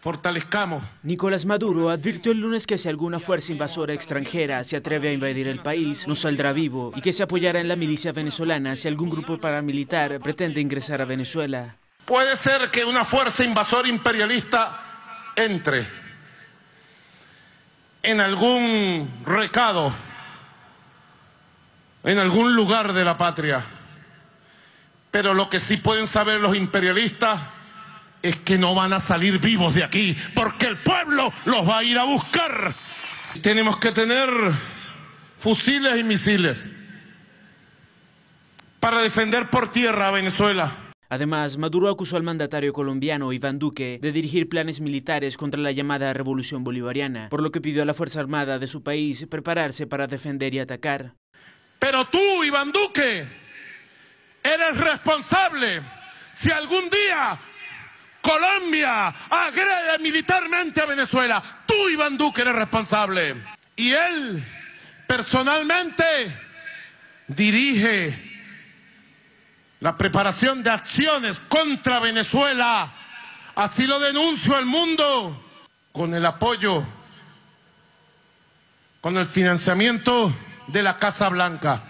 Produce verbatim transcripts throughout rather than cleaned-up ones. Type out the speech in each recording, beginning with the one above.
Fortalezcamos. Nicolás Maduro advirtió el lunes que si alguna fuerza invasora extranjera se atreve a invadir el país, no saldrá vivo, y que se apoyará en la milicia venezolana si algún grupo paramilitar pretende ingresar a Venezuela. Puede ser que una fuerza invasora imperialista entre en algún recado, en algún lugar de la patria, pero lo que sí pueden saber los imperialistas es que no van a salir vivos de aquí, porque el pueblo los va a ir a buscar. Tenemos que tener fusiles y misiles para defender por tierra a Venezuela. Además, Maduro acusó al mandatario colombiano Iván Duque de dirigir planes militares contra la llamada Revolución Bolivariana, por lo que pidió a la Fuerza Armada de su país prepararse para defender y atacar. Pero tú, Iván Duque, eres responsable si algún día Colombia agrede militarmente a Venezuela. Tú, Iván Duque, eres responsable. Y él, personalmente, dirige la preparación de acciones contra Venezuela. Así lo denuncio al mundo, con el apoyo, con el financiamiento de la Casa Blanca.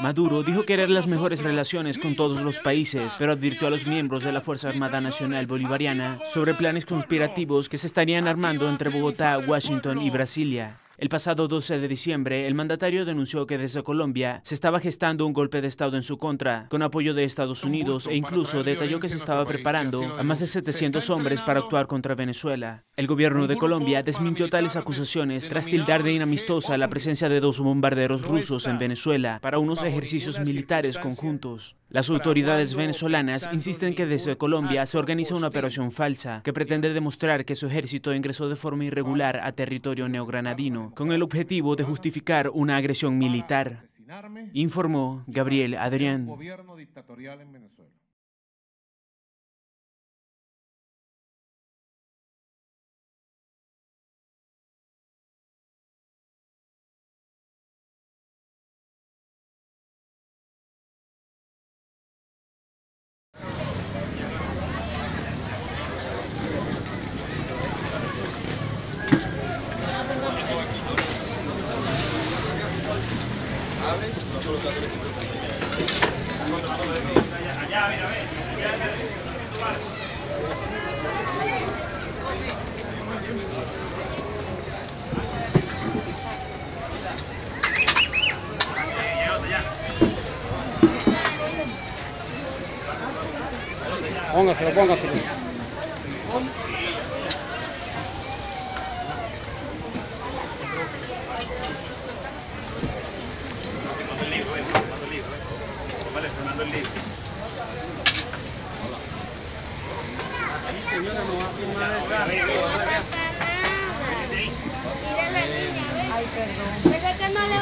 Maduro dijo querer las mejores relaciones con todos los países, pero advirtió a los miembros de la Fuerza Armada Nacional Bolivariana sobre planes conspirativos que se estarían armando entre Bogotá, Washington y Brasilia. El pasado doce de diciembre, el mandatario denunció que desde Colombia se estaba gestando un golpe de Estado en su contra, con apoyo de Estados Unidos, e incluso detalló que se estaba preparando a más de setecientos hombres para actuar contra Venezuela. El gobierno de Colombia desmintió tales acusaciones tras tildar de inamistosa la presencia de dos bombarderos rusos en Venezuela para unos ejercicios militares conjuntos. Las autoridades venezolanas insisten que desde Colombia se organiza una operación falsa que pretende demostrar que su ejército ingresó de forma irregular a territorio neogranadino, con el objetivo de justificar una agresión militar, informó Gabriel Adrián. Póngaselo, póngaselo.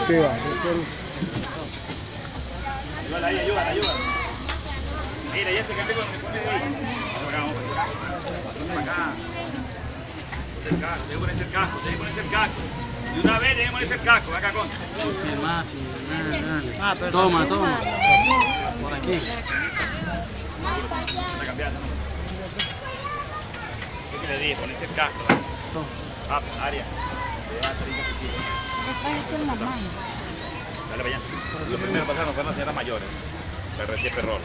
Sí, va. Ayúdala ahí, ayúdala, ayúdala. Mira, ya se cambia cuando se pone ahí. Vamos acá, vamos acá. Debe ponerse el casco, debe ponerse el casco. De una vez debe ponerse el casco, acá con. Ah, perdón. Toma, toma. Por aquí. Vamos a cambiar, ¿no? ¿Qué le dije? Ponerse el casco. Ah, área. Dale, vayan. Lo primero que pasaron fueron las señoras mayores. La recién perrón.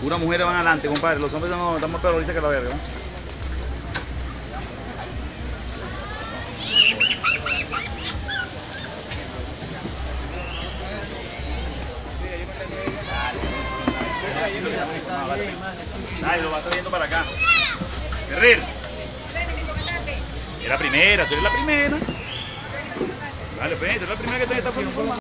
Puras mujeres van adelante, compadre. Los hombres no están más peor ahorita que la verga, ¿no? Ay, lo va trayendo para acá. Guerrero. Es la primera, tú eres la primera. Dale, pues, tú eres la primera que te está poniendo.